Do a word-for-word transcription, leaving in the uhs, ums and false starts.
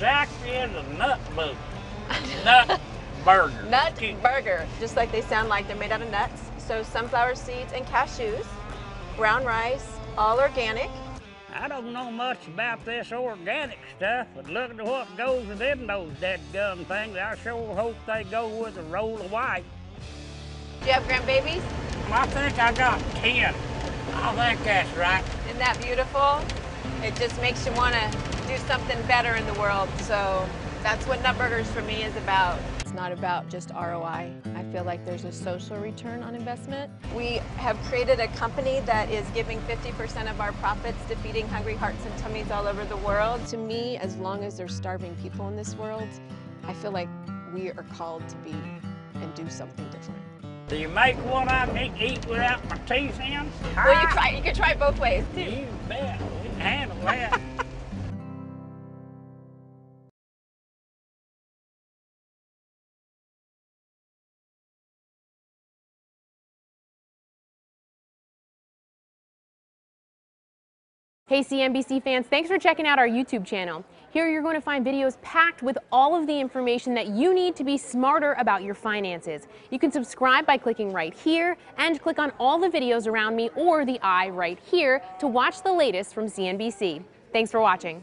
exactly is a nut burger. Nut burger. Nut burger. Just like they sound like, they're made out of nuts. So sunflower seeds and cashews, brown rice, all organic. I don't know much about this organic stuff, but looking at what goes within those dadgum things, I sure hope they go with a roll of white. Do you have grandbabies? I think I got ten. I think that's right. Isn't that beautiful? It just makes you want to do something better in the world, so that's what Nutburgers for me is about. It's not about just R O I. I feel like there's a social return on investment. We have created a company that is giving fifty percent of our profits to feeding hungry hearts and tummies all over the world. To me, as long as there's starving people in this world, I feel like we are called to be and do something different. Do you make what I can eat without my teeth in? Ah. Well, you try. You can try both ways, too. You bet. We can handle that. Hey C N B C fans, thanks for checking out our YouTube channel. Here you're going to find videos packed with all of the information that you need to be smarter about your finances. You can subscribe by clicking right here and click on all the videos around me or the eye right here to watch the latest from C N B C. Thanks for watching.